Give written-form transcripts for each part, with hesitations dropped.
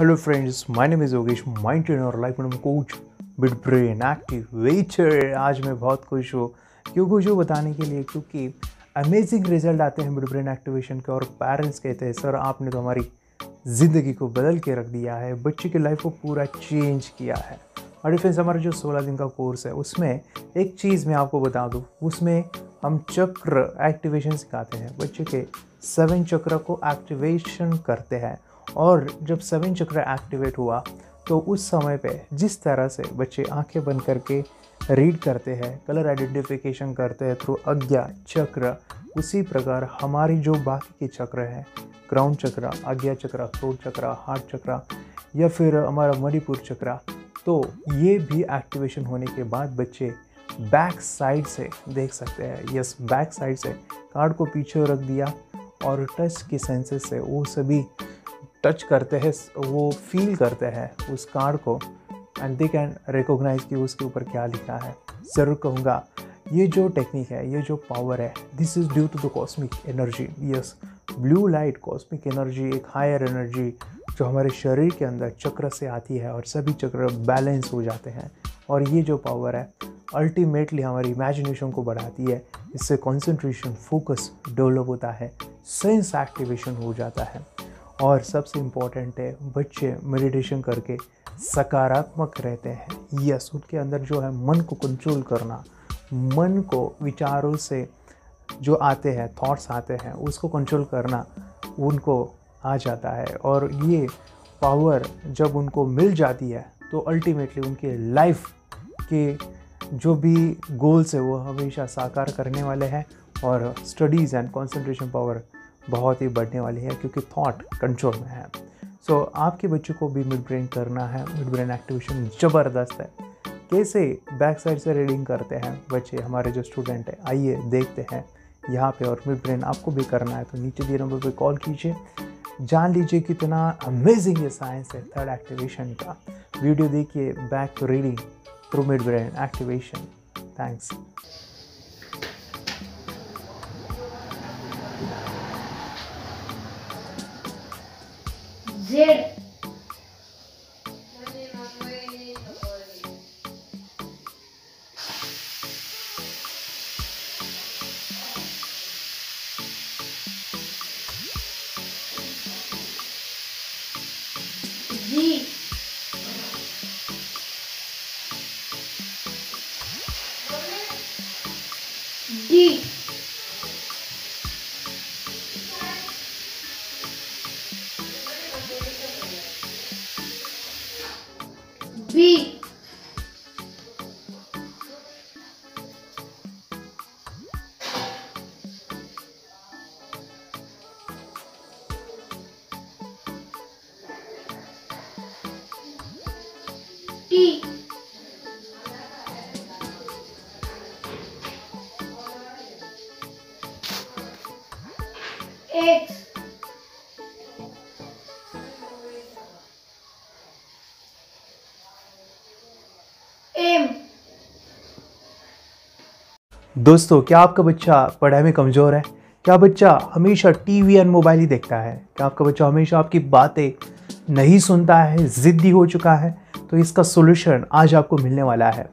Hello friends, my name is Yogesh, mind trainer, life coach, midbrain activator. आज मैं बहुत खुश हूँ क्यों खुश हूँ बताने के लिए, क्योंकि अमेजिंग रिजल्ट आते हैं मिडब्रेन एक्टिवेशन के। और पेरेंट्स कहते हैं सर आपने तो हमारी ज़िंदगी को बदल के रख दिया है, बच्चे की लाइफ को पूरा चेंज किया है। और फ्रेंड्स, हमारा जो 16 दिन का कोर्स है उसमें एक चीज़ मैं आपको बता दूँ, उसमें हम चक्र एक्टिवेशन सिखाते हैं। बच्चे के 7 चक्र को एक्टिवेशन करते हैं और जब 7 चक्र एक्टिवेट हुआ तो उस समय पे जिस तरह से बच्चे आंखें बंद करके रीड करते हैं, कलर आइडेंटिफिकेशन करते हैं थ्रू अज्ञा चक्र, उसी प्रकार हमारी जो बाकी के चक्र हैं, क्राउन चक्र, अज्ञा चक्र, थ्रोट चक्र, हार्ट चक्र या फिर हमारा मणिपुर चक्र, तो ये भी एक्टिवेशन होने के बाद बच्चे बैक साइड से देख सकते हैं। यस, बैक साइड से कार्ड को पीछे रख दिया और टच के सेंसेस से वो सभी टच करते हैं, वो फील करते हैं उस कार्ड को, एंड दे कैन रिकोगनाइज कि उसके ऊपर क्या लिखा है। ज़रूर कहूँगा ये जो टेक्निक है, ये जो पावर है, this is due to the cosmic energy. Yes, blue light cosmic energy, एक हायर एनर्जी जो हमारे शरीर के अंदर चक्र से आती है और सभी चक्र बैलेंस हो जाते हैं। और ये जो पावर है अल्टीमेटली हमारी इमेजिनेशन को बढ़ाती है, इससे कॉन्सेंट्रेशन, फोकस डेवलप होता है, सेंस एक्टिवेशन हो जाता है। और सबसे इम्पॉर्टेंट है बच्चे मेडिटेशन करके सकारात्मक रहते हैं। यस, उनके अंदर जो है मन को कंट्रोल करना, मन को विचारों से जो आते हैं, थॉट्स आते हैं, उसको कंट्रोल करना उनको आ जाता है। और ये पावर जब उनको मिल जाती है तो अल्टीमेटली उनके लाइफ के जो भी गोल्स है वो हमेशा साकार करने वाले हैं। और स्टडीज़ एंड कंसंट्रेशन पावर बहुत ही बढ़ने वाली है क्योंकि थॉट कंट्रोल में है। सो आपके बच्चों को भी मिडब्रेन करना है। मिडब्रेन एक्टिवेशन ज़बरदस्त है। कैसे बैक साइड से रीडिंग करते हैं बच्चे, हमारे जो स्टूडेंट हैं, आइए देखते हैं यहाँ पे। और मिडब्रेन आपको भी करना है तो नीचे दिए नंबर पे कॉल कीजिए, जान लीजिए कितना अमेजिंग ये साइंस है थर्ड एक्टिवेशन का। वीडियो देखिए back reading through midbrain activation. Thanks. Z G D B T X दोस्तों, क्या आपका बच्चा पढ़ाई में कमज़ोर है? क्या बच्चा हमेशा टीवी और मोबाइल ही देखता है? क्या आपका बच्चा हमेशा आपकी बातें नहीं सुनता है, ज़िद्दी हो चुका है? तो इसका सोल्यूशन आज आपको मिलने वाला है।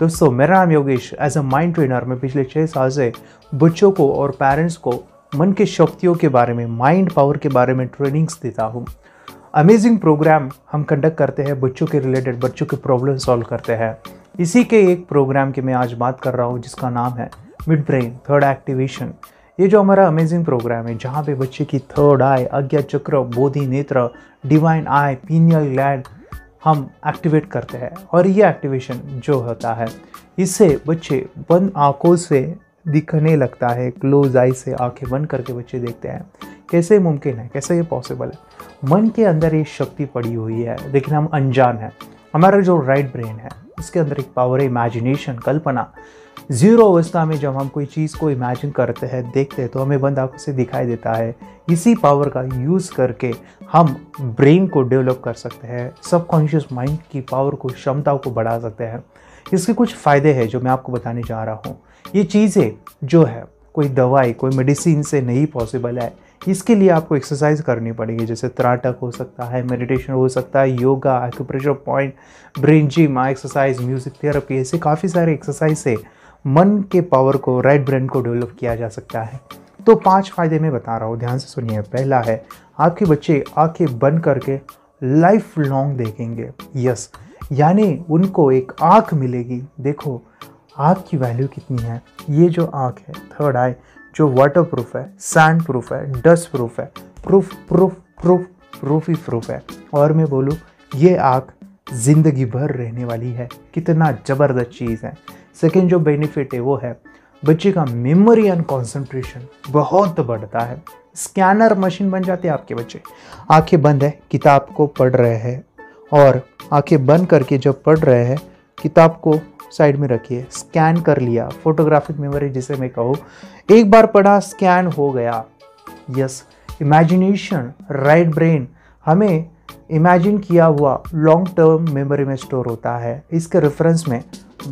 दोस्तों, मेरा नाम Yogesh, as a mind trainer मैं पिछले 6 साल से बच्चों को और पेरेंट्स को मन के शक्तियों के बारे में, माइंड पावर के बारे में ट्रेनिंग्स देता हूँ। अमेजिंग प्रोग्राम हम कंडक्ट करते हैं बच्चों के रिलेटेड, बच्चों के प्रॉब्लम सॉल्व करते हैं। इसी के एक प्रोग्राम की मैं आज बात कर रहा हूँ जिसका नाम है मिडब्रेन थर्ड एक्टिवेशन। ये जो हमारा अमेजिंग प्रोग्राम है जहाँ पे बच्चे की थर्ड आई, अज्ञा चक्र, बोधि नेत्र, डिवाइन आई, पीनियल ग्लैंड हम एक्टिवेट करते हैं। और ये एक्टिवेशन जो होता है इससे बच्चे बंद आँखों से दिखने लगता है, क्लोज आई से आँखें बंद करके बच्चे देखते हैं। कैसे मुमकिन है, कैसे ये पॉसिबल है? मन के अंदर ये शक्ति पड़ी हुई है लेकिन हम अनजान हैं। हमारा जो राइट ब्रेन है उसके अंदर एक पावर है इमेजिनेशन, कल्पना। जीरो अवस्था में जब हम कोई चीज़ को इमेजिन करते हैं, देखते हैं तो हमें बंद आंखों से दिखाई देता है। इसी पावर का यूज़ करके हम ब्रेन को डेवलप कर सकते हैं, सबकॉन्शियस माइंड की पावर को, क्षमताओं को बढ़ा सकते हैं। इसके कुछ फ़ायदे हैं जो मैं आपको बताने जा रहा हूँ। ये चीज़ें जो है कोई दवाई, कोई मेडिसिन से नहीं पॉसिबल है। इसके लिए आपको एक्सरसाइज करनी पड़ेगी, जैसे त्राटक हो सकता है, मेडिटेशन हो सकता है, yoga, acupressure point, brain gym exercise, music therapy, ऐसे काफ़ी सारे एक्सरसाइज से मन के पावर को, राइट ब्रेन को डेवलप किया जा सकता है। तो 5 फायदे मैं बता रहा हूँ, ध्यान से सुनिए। पहला है आपके बच्चे आंखें बंद करके लाइफ लॉन्ग देखेंगे। यस, यानी उनको एक आँख मिलेगी। देखो आँख की वैल्यू कितनी है। ये जो आँख है, थर्ड आई, जो वाटर प्रूफ है, सैंड प्रूफ है, डस्ट प्रूफ है, प्रूफ प्रूफ प्रूफ प्रूफ ही प्रूफ है। और मैं बोलूँ ये आँख ज़िंदगी भर रहने वाली है। कितना ज़बरदस्त चीज़ है। सेकेंड जो बेनिफिट है वो है बच्चे का मेमोरी एंड कंसंट्रेशन बहुत बढ़ता है। स्कैनर मशीन बन जाते हैं आपके बच्चे। आंखें बंद है, किताब को पढ़ रहे हैं, और आंखें बंद करके जब पढ़ रहे हैं, किताब को साइड में रखिए, स्कैन कर लिया, फोटोग्राफिक मेमोरी जिसे मैं कहूँ, एक बार पढ़ा, स्कैन हो गया। यस, इमेजिनेशन, राइट ब्रेन, हमें इमेजिन किया हुआ लॉन्ग टर्म मेमोरी में स्टोर होता है। इसके रेफरेंस में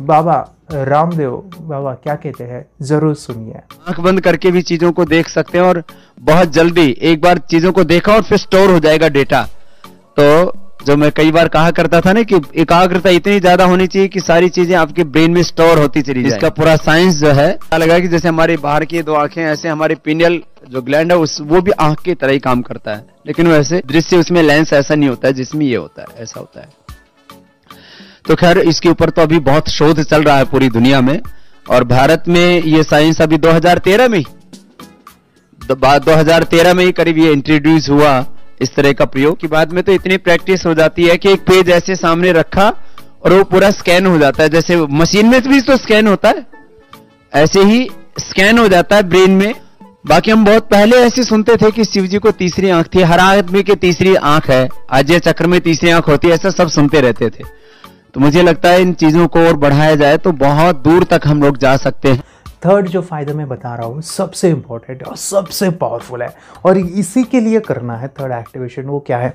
बाबा रामदेव बाबा क्या कहते हैं, जरूर सुनिए। आंख बंद करके भी चीजों को देख सकते हैं, और बहुत जल्दी एक बार चीजों को देखा और फिर स्टोर हो जाएगा डेटा। तो जो मैं कई बार कहा करता था ना कि एकाग्रता इतनी ज्यादा होनी चाहिए कि सारी चीजें आपके ब्रेन में स्टोर होती चली जाए। इसका पूरा साइंस जो है पता लगा कि जैसे हमारे बाहर की 2 आंखें, ऐसे हमारे पिनियल जो ग्लैंड है वो भी आंख की तरह ही काम करता है, लेकिन वैसे दृश्य उसमें लेंस ऐसा नहीं होता है जिसमें ये होता है, ऐसा होता है। तो खैर इसके ऊपर तो अभी बहुत शोध चल रहा है पूरी दुनिया में, और भारत में ये साइंस अभी 2013 में ही 2013 में ही करीब ये इंट्रोड्यूस हुआ इस तरह का प्रयोग। कि बाद में तो इतनी प्रैक्टिस हो जाती है कि एक पेज ऐसे सामने रखा और वो पूरा स्कैन हो जाता है, जैसे मशीन में भी तो स्कैन होता है, ऐसे ही स्कैन हो जाता है ब्रेन में। बाकी हम बहुत पहले ऐसे सुनते थे कि शिव जी को तीसरी आंख थी, हर आदमी की तीसरी आंख है, अजय चक्र में तीसरी आंख होती है, ऐसा सब सुनते रहते थे। तो मुझे लगता है इन चीज़ों को और बढ़ाया जाए तो बहुत दूर तक हम लोग जा सकते हैं। थर्ड जो फायदा मैं बता रहा हूँ सबसे इम्पोर्टेंट और सबसे पावरफुल है, और इसी के लिए करना है थर्ड एक्टिवेशन। वो क्या है,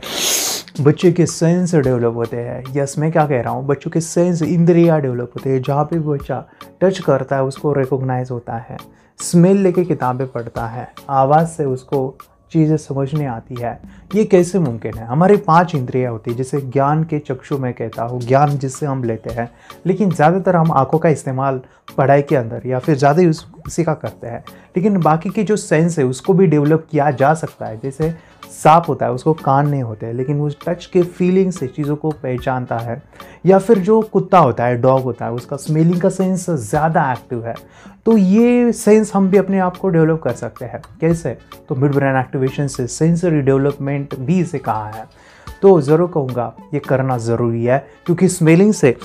बच्चे के सेंस डेवलप होते हैं। यस, मैं क्या कह रहा हूँ, बच्चों के सेंस, इंद्रियाँ डेवलप होते हैं। जहाँ पे बच्चा टच करता है उसको रिकोगनाइज होता है, स्मेल लेके किताबें पढ़ता है, आवाज़ से उसको चीज़ें समझने आती है। ये कैसे मुमकिन है? हमारे 5 इंद्रियां होती है, जैसे ज्ञान के चक्षु में कहता हूँ, ज्ञान जिससे हम लेते हैं, लेकिन ज़्यादातर हम आंखों का इस्तेमाल पढ़ाई के अंदर या फिर ज़्यादा यूज़ इसी का करते हैं। लेकिन बाकी के जो सेंस है उसको भी डेवलप किया जा सकता है। जैसे सांप होता है, उसको कान नहीं होते, लेकिन वो टच के फीलिंग से चीज़ों को पहचानता है। या फिर जो कुत्ता होता है, डॉग होता है, उसका स्मेलिंग का सेंस ज़्यादा एक्टिव है। तो ये सेंस हम भी अपने आप को डेवलप कर सकते हैं। कैसे? तो मिड ब्रेन एक्टिवेशन से सेंसरी डेवलपमेंट भी इसे कहा है। तो ज़रूर कहूँगा ये करना ज़रूरी है, क्योंकि स्मेलिंग से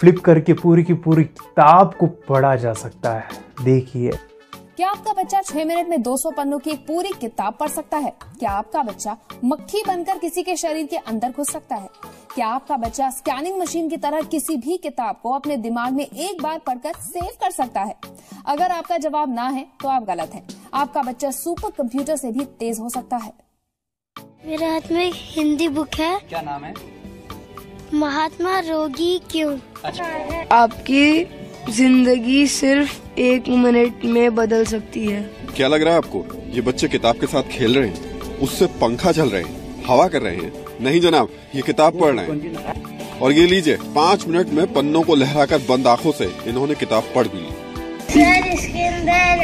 फ्लिप करके पूरी की पूरी किताब को पढ़ा जा सकता है। देखिए, क्या आपका बच्चा 6 मिनट में 200 पन्नों की एक पूरी किताब पढ़ सकता है? क्या आपका बच्चा मक्खी बनकर किसी के शरीर के अंदर घुस सकता है? क्या आपका बच्चा स्कैनिंग मशीन की तरह किसी भी किताब को अपने दिमाग में एक बार पढ़कर सेव कर सकता है? अगर आपका जवाब ना है तो आप गलत हैं। आपका बच्चा सुपर कंप्यूटर से भी तेज हो सकता है। मेरे हाथ में हिंदी बुक है। क्या नाम है? महात्मा रोगी क्यों। अच्छा। आपकी जिंदगी सिर्फ 1 मिनट में बदल सकती है। क्या लग रहा है आपको? ये बच्चे किताब के साथ खेल रहे हैं, उससे पंखा चल रहे हैं, हवा कर रहे हैं। नहीं जनाब, ये किताब पढ़ रहे हैं। और ये लीजिए, 5 मिनट में पन्नों को लहराकर बंद आंखों से इन्होंने किताब पढ़ भी ली। सर, इसके अंदर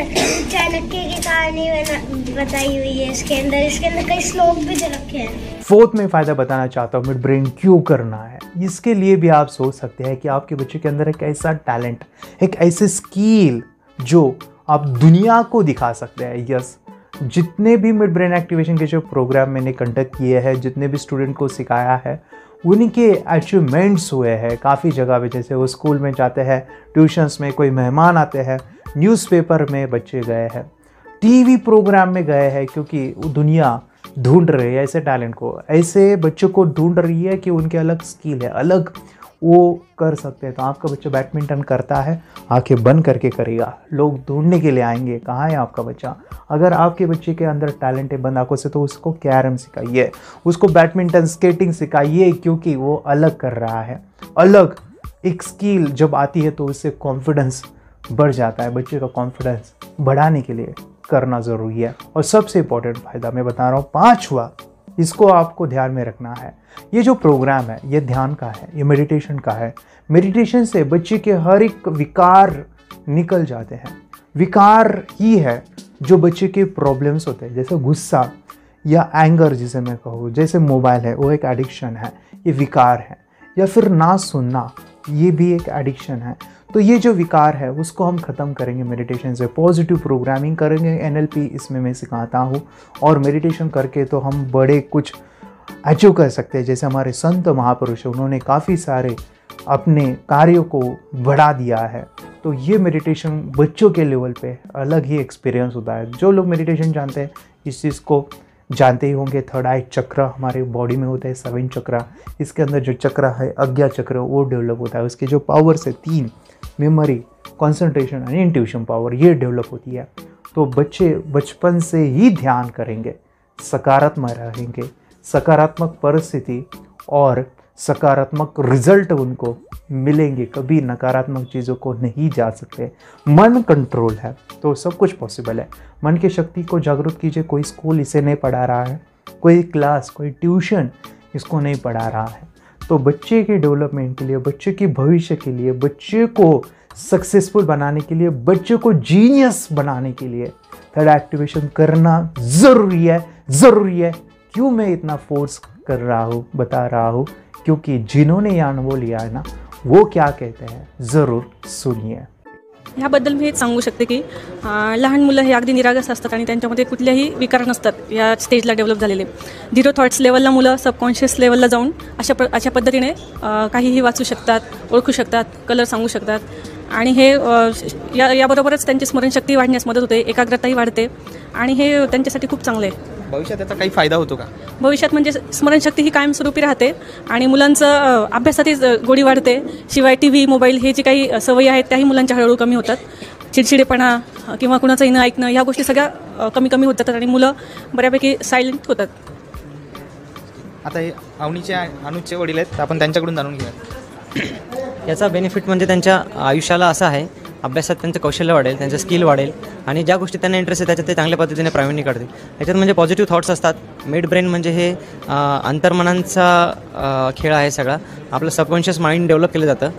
चाणक्य की कहानी बताई हुई है। इसके अंदर कई श्लोक भी दे रखे हैं। फोर्थ में फायदा बताना चाहता हूँ, मिड ब्रेन क्यों करना है। इसके लिए भी आप सोच सकते हैं कि आपके बच्चे के अंदर एक ऐसा टैलेंट, एक ऐसी स्किल जो आप दुनिया को दिखा सकते हैं। यस, जितने भी मिड ब्रेन एक्टिवेशन के जो प्रोग्राम मैंने कंडक्ट किए हैं, जितने भी स्टूडेंट को सिखाया है, उनके अचीवमेंट्स हुए हैं काफ़ी जगह पे। जैसे वो स्कूल में जाते हैं, ट्यूशन्स में कोई मेहमान आते हैं, न्यूज़पेपर में बच्चे गए हैं, टीवी प्रोग्राम में गए हैं, क्योंकि दुनिया ढूंढ रही है ऐसे टैलेंट को, ऐसे बच्चों को ढूंढ रही है कि उनके अलग स्किल है, अलग वो कर सकते हैं। तो आपका बच्चा बैडमिंटन करता है, आंखें बंद करके करेगा, लोग ढूंढने के लिए आएंगे कहाँ है आपका बच्चा। अगर आपके बच्चे के अंदर टैलेंट है बंद आंखों से, तो उसको कैरम सिखाइए, उसको बैडमिंटन, स्केटिंग सिखाइए, क्योंकि वो अलग कर रहा है। अलग एक स्किल जब आती है तो उससे कॉन्फिडेंस बढ़ जाता है। बच्चे का कॉन्फिडेंस बढ़ाने के लिए करना ज़रूरी है। और सबसे इम्पोर्टेंट फ़ायदा मैं बता रहा हूँ, 5वां, इसको आपको ध्यान में रखना है। ये जो प्रोग्राम है ये ध्यान का है, ये मेडिटेशन का है। मेडिटेशन से बच्चे के हर एक विकार निकल जाते हैं। विकार ही है जो बच्चे के प्रॉब्लम्स होते हैं, जैसे गुस्सा या एंगर जिसे मैं कहूँ, जैसे मोबाइल है वो एक एडिक्शन है, ये विकार है, या फिर ना सुनना ये भी एक एडिक्शन है। तो ये जो विकार है उसको हम ख़त्म करेंगे मेडिटेशन से, पॉजिटिव प्रोग्रामिंग करेंगे। एनएलपी इसमें मैं सिखाता हूँ और मेडिटेशन करके तो हम बड़े कुछ अचीव कर सकते हैं। जैसे हमारे संत महापुरुष हैं, उन्होंने काफ़ी सारे अपने कार्यों को बढ़ा दिया है। तो ये मेडिटेशन बच्चों के लेवल पे अलग ही एक्सपीरियंस होता है। जो लोग मेडिटेशन जानते हैं इस चीज़ को जानते ही होंगे। थर्ड आई चक्र हमारे बॉडी में होता है, 7 चक्र, इसके अंदर जो चक्र है अज्ञा चक्र वो डेवलप होता है। उसके जो पावर्स है 3, memory, concentration and intuition power, ये डेवलप होती है। तो बच्चे बचपन से ही ध्यान करेंगे, सकारात्मक रहेंगे, सकारात्मक परिस्थिति और सकारात्मक रिजल्ट उनको मिलेंगे। कभी नकारात्मक चीज़ों को नहीं जा सकते। मन कंट्रोल है तो सब कुछ पॉसिबल है। मन की शक्ति को जागरूक कीजिए। कोई स्कूल इसे नहीं पढ़ा रहा है, कोई क्लास, कोई ट्यूशन इसको नहीं पढ़ा रहा है। तो बच्चे के डेवलपमेंट के लिए, बच्चे के भविष्य के लिए, बच्चे को सक्सेसफुल बनाने के लिए, बच्चे को जीनियस बनाने के लिए थर्ड एक्टिवेशन करना ज़रूरी है। ज़रूरी है। क्यों मैं इतना फोर्स कर रहा हूँ, बता रहा हूँ? क्योंकि जिन्होंने या अनुभव लिया है ना, वो क्या कहते हैं जरूर सुनिए। ह्याबद्दल मी हेच सांगू शकते की लहान मुलं हे अगदी निरागस असतात आणि त्यांच्यामध्ये कुठलेही विकार नसतात, या स्टेजला डेव्हलप झालेले। 0 थॉट्स लेवलला मुलं सबकॉन्शियस लेवलला जाऊन अशा पद्धतीने काहीही वाचू शकतात, ओळखू शकतात, कलर सांगू शकतात। आणि हे याबरोबरच त्यांची स्मरणशक्ती वाढण्यास मदत होते, एकाग्रताही वाढते आणि हे त्यांच्यासाठी खूप चांगले आहे। भविष्यात त्याचा काही फायदा होतो का? भविष्यात म्हणजे स्मरणशक्ती ही कायमस्वरूपी राहते आणि मुलांचं अभ्यासातही गोडी वाढते। शिवाय TV, मोबाईल हे जे काही सवयी आहेत त्याही मुलांच्या हळूहळू कमी होतात। चिडचिडेपणा किंवा कुणाचंही न ऐकणं ह्या गोष्टी सगळ्या कमी कमी होतात आणि मुलं बऱ्यापैकी सायलेंट होतात। आता हे अवनीचे अनुजचे वडील आहेत, आपण त्यांच्याकडून जाणून घेऊया। याचा बेनिफिट म्हणजे त्यांच्या आयुष्याला असा आहे, अभ्यासात त्यांचं कौशल्य वाढेल, त्यांचं स्किल वाढेल आणि ज्या गोष्टी त्यांना इंटरेस्ट आहे त्याच्यात ते चांगल्या पद्धतीने प्रावीण्य काढतील। याच्यात म्हणजे पॉझिटिव्ह थॉट्स असतात। मिड ब्रेन म्हणजे हे अंतर्मनांचा खेळ आहे सगळा। आपलं सबकॉन्शियस माइंड डेव्हलप केलं जातं।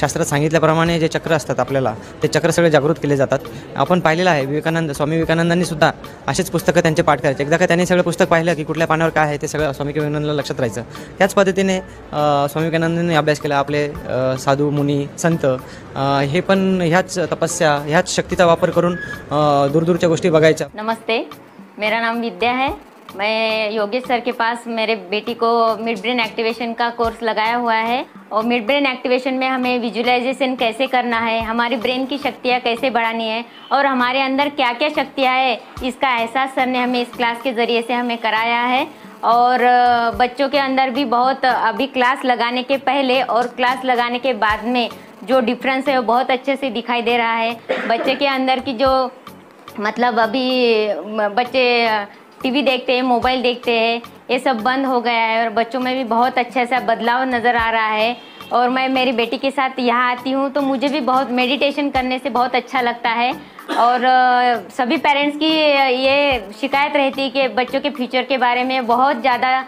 शास्त्रात सांगितल्याप्रमाणे जे चक्र असतात आपल्याला, ते चक्र सगळे जागृत केले जातात। आपण पाहिलेलं आहे, स्वामी विवेकानंदांनी सुद्धा असेच पुस्तकं त्यांचे पाठ करायचे। एकदा का त्यांनी सगळं पुस्तक पाहिलं की कुठल्या पानावर काय आहे ते सगळं स्वामी विवेकानंदांना लक्षात राहायचं। त्याच पद्धतीने स्वामी विवेकानंदांनी अभ्यास केला। आपले साधू, मुनी, संत हे पण ह्याच तपस्या, ह्याच शक्तीचा वापर करून दूर दूर की गोष्टी बघायच्या। नमस्ते, मेरा नाम विद्या है। मैं योगेश सर के पास मेरे बेटी को मिड ब्रेन एक्टिवेशन का कोर्स लगाया हुआ है। और मिड ब्रेन एक्टिवेशन में हमें विजुअलाइजेशन कैसे करना है, हमारी ब्रेन की शक्तियाँ कैसे बढ़ानी है और हमारे अंदर क्या क्या शक्तियाँ है, इसका एहसास सर ने हमें इस क्लास के ज़रिए से हमें कराया है। और बच्चों के अंदर भी बहुत अभी क्लास लगाने के पहले और क्लास लगाने के बाद में जो डिफरेंस है वो बहुत अच्छे से दिखाई दे रहा है। बच्चे के अंदर की जो मतलब अभी बच्चे टीवी देखते हैं, मोबाइल देखते हैं, ये सब बंद हो गया है और बच्चों में भी बहुत अच्छा सा बदलाव नज़र आ रहा है। और मैं मेरी बेटी के साथ यहाँ आती हूँ तो मुझे भी बहुत मेडिटेशन करने से बहुत अच्छा लगता है। और सभी पेरेंट्स की ये शिकायत रहती है कि बच्चों के फ्यूचर के बारे में बहुत ज़्यादा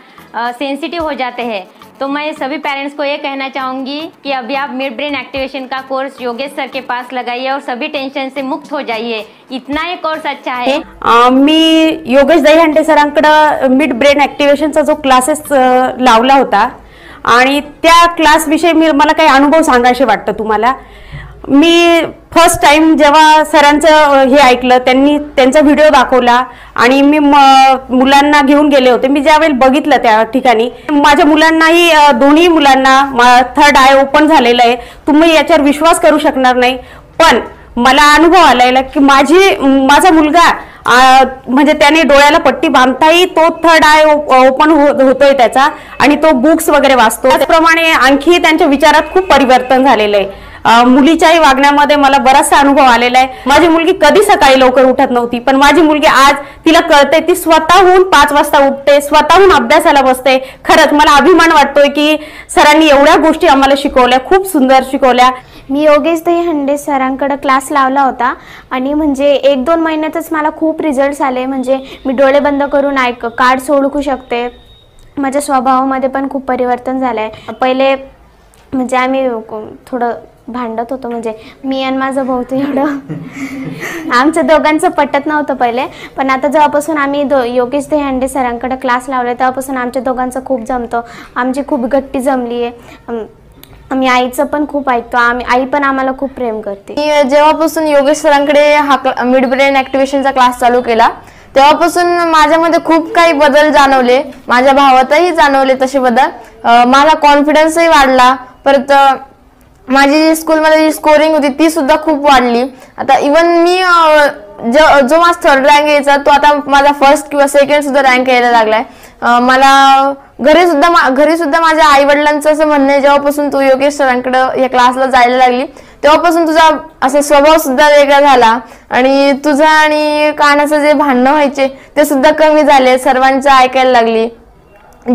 सेंसिटिव हो जाते हैं। तो मैं सभी पेरेंट्स को ये कहना चाहूँगी कि अभी आप मिड ब्रेन एक्टिवेशन का कोर्स योगेश सर के पास लगाइए और सभी टेंशन से मुक्त हो जाइए। इतना ही कोर्स अच्छा है। मी योगेश दाई हंडे सरांकडे मिड ब्रेन एक्टिवेशनचा जो क्लासेस लावला होता आणि त्या क्लास विषयी मला काही अनुभव सांगायचे वाटतं तुम्हाला। मी फर्स्ट टाइम जेव्हा सरांचं हे ऐकलं, त्यांनी त्यांचा व्हिडिओ दाखवला आणि मी मुलांना घेऊन गेले होते। मी ज्यावेळी बघितलं त्या ठिकाणी माझ्या मुलांनाही, दोन्ही मुलांना थर्ड आय ओपन झालेलं आहे। तुम्ही याच्यावर विश्वास करू शकणार नाही, पण मला अनुभव आलेला की माझा मुलगा म्हणजे त्याने डोळ्याला पट्टी बांधताही तो थर्ड आय ओपन होतोय त्याचा आणि तो बुक्स वगैरे वाचतो। त्याचप्रमाणे आणखी त्यांच्या विचारात खूप परिवर्तन झालेलं आहे। मुलीच्याही वागण्यामध्ये मला बराचसा अनुभव आलेला आहे। माझी मुलगी कधी सकाळी लवकर उठत नव्हती, पण माझी मुलगी आज तिला कळते, ती स्वतःहून 5 वाजता उठते, स्वतःहून अभ्यासाला बसते। खरंच मला अभिमान वाटतोय की सरांनी एवढ्या गोष्टी आम्हाला शिकवल्या, खूप सुंदर शिकवल्या। मी योगेश हंडे सरांकडे क्लास लावला होता आणि म्हणजे 1-2 महिन्यातच मला खूप रिझल्ट्स आले। म्हणजे मी डोळे बंद करून कार्ड्स ओळखू शकते। माझ्या स्वभावामध्ये पण खूप परिवर्तन झाले आहे। पहिले म्हणजे आम्ही थोडं भांडत होतो, म्हणजे मी आणि माझं भाऊ एवढं आमचं दोघांचं पटत नव्हतं पहिले, पण आता जेव्हापासून आम्ही योगेश हंडे सरांकडे क्लास लावले तेव्हापासून आमच्या दोघांचं खूप जमतं। आमची खूप गट्टी जमली आहे। आम्ही आईचं पण खूप ऐकतो, आई पण आम्हाला खूप प्रेम करते। मी जेव्हापासून योगेश सरांकडे हा मिडब्रेन ॲक्टिवेशनचा क्लास चालू केला तेव्हापासून माझ्यामध्ये खूप काही बदल जाणवले, माझ्या भावातही जाणवले तसे बदल। मला कॉन्फिडन्सही वाढला, परत माझी स्कूलमध्ये जी स्कोरिंग होती ती सुद्धा खूप वाढली। आता इवन मी जो माझा थर्ड रँक यायचा तो आता माझा फर्स्ट किंवा सेकंड सुद्धा रँक यायला लागलाय। मला घरी सुद्धा माझ्या आई वडिलांचं असं म्हणणं आहे, जेव्हापासून तू योगेश सरांकडे या क्लासला जायला लागली तेव्हापासून तुझा असा स्वभाव सुद्धा वेगळा झाला आणि तुझा आणि कानाचं जे भांडणं व्हायचे ते सुद्धा कमी झाले। सर्वांचं ऐकायला लागली,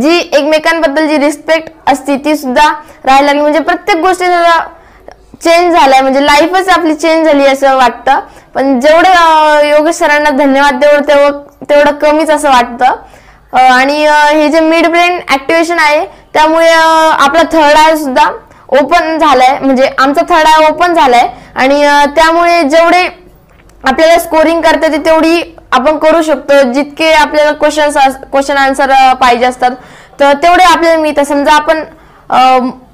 जी एकमेकांबद्दल जी रिस्पेक्ट असते ती सुद्धा राहायला लागली। म्हणजे प्रत्येक गोष्टीला चेंज झालाय, म्हणजे लाईफच आपली चेंज झाली असं वाटतं। पण जेवढं योगेश सरांना धन्यवाद तेवढं कमीच असं वाटतं। आणि हे जे मिडब्रेन ॲक्टिवेशन आहे त्यामुळे आपला थर्ड आय सुद्धा ओपन झालाय, म्हणजे आमचा थर्ड आय ओपन झालाय आणि त्यामुळे जेवढे आपल्याला स्कोरिंग करता येते तेवढी आपण करू शकतो। जितके आपल्याला क्वेश्चन आन्सर पाहिजे असतात तर तेवढे आपल्याला मिळतं। समजा आपण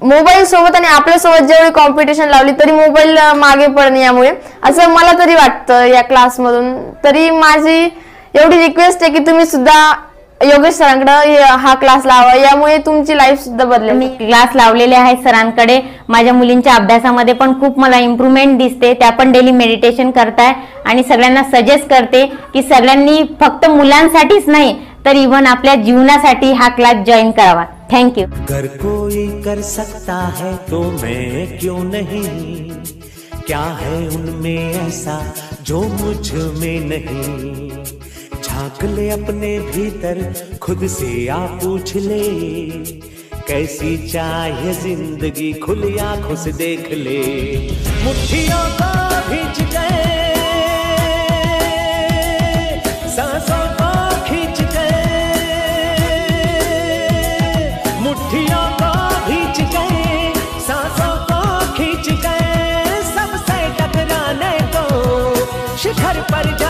मोबाईल सोबत आणि आपल्यासोबत जेवढी कॉम्पिटिशन लावली तरी मोबाईल मागे पडणे, यामुळे असं मला तरी वाटतं या क्लासमधून। तरी माझी एवढी रिक्वेस्ट आहे की तुम्ही सुद्धा योगेश सरांकडे हा क्लास लावा, यामुळे तुमची लाईफ सुद्धा बदलेल। मी क्लास लावलेले आहे सरांकडे, माझ्या मुलींच्या अभ्यासामध्ये पण खूप मला इम्प्रूव्हमेंट दिसते। त्या पण डेली मेडिटेशन करताय आणि सगळ्यांना सजेस्ट करते की सगळ्यांनी फक्त मुलांसाठीच नाही तर इव्हन आपल्या जीवनासाठी हा क्लास जॉईन करावा। थँक्यू। अगर कोई कर सकता है तो मैं क्यों नहीं, क्या है उनमें ऐसा जो मुझ में नहीं। झांक ले अपने भीतर, खुद से आ पूछ ले, कैसी चाहिए जिंदगी, खुली आंखों से देख ले। मुट्ठियों को खींच गए, सांसों को खींच गए, मुट्ठियों को खींच गए, सांसों को खींच गए, सबसे टकराने को शिखर पर।